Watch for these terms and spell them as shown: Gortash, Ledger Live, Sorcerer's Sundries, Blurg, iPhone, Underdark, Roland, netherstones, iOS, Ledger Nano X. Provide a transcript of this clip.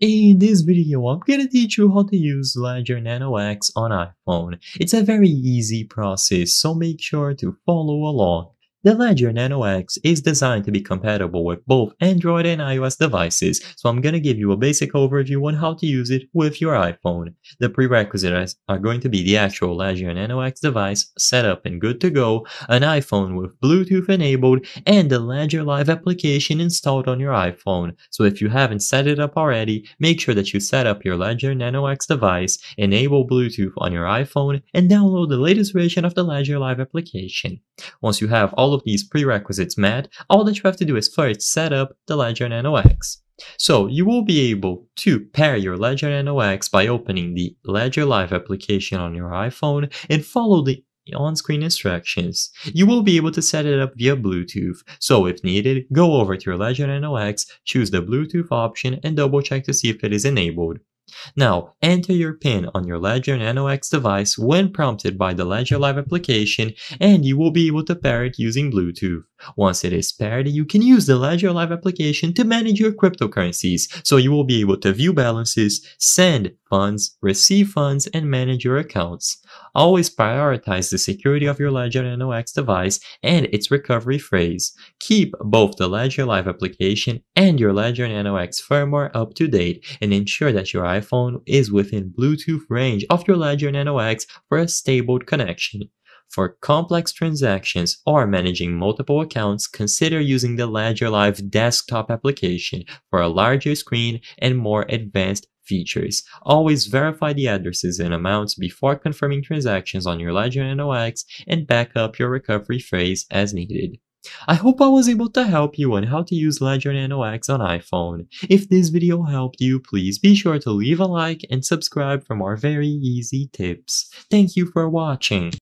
In this video, I'm gonna teach you how to use Ledger Nano X on iPhone. It's a very easy process, so make sure to follow along. The Ledger Nano X is designed to be compatible with both Android and iOS devices, so I'm gonna give you a basic overview on how to use it with your iPhone. The prerequisites are going to be the actual Ledger Nano X device set up and good to go, an iPhone with Bluetooth enabled, and the Ledger Live application installed on your iPhone. So if you haven't set it up already, make sure that you set up your Ledger Nano X device, enable Bluetooth on your iPhone, and download the latest version of the Ledger Live application. Once you have all of these prerequisites met, all that you have to do is first set up the Ledger Nano X. So you will be able to pair your Ledger Nano X by opening the Ledger Live application on your iPhone and follow the on-screen instructions. You will be able to set it up via Bluetooth, so if needed, go over to your Ledger Nano X, choose the Bluetooth option and double check to see if it is enabled. Now, enter your PIN on your Ledger Nano X device when prompted by the Ledger Live application, and you will be able to pair it using Bluetooth. Once it is paired, you can use the Ledger Live application to manage your cryptocurrencies, so you will be able to view balances, send funds, receive funds, and manage your accounts. Always prioritize the security of your Ledger Nano X device and its recovery phrase. Keep both the Ledger Live application and your Ledger Nano X firmware up to date, and ensure that your iPhone is within Bluetooth range of your Ledger Nano X for a stable connection. For complex transactions or managing multiple accounts, consider using the Ledger Live desktop application for a larger screen and more advanced features. Always verify the addresses and amounts before confirming transactions on your Ledger Nano X and back up your recovery phrase as needed. I hope I was able to help you on how to use Ledger Nano X on iPhone. If this video helped you, please be sure to leave a like and subscribe for more very easy tips. Thank you for watching.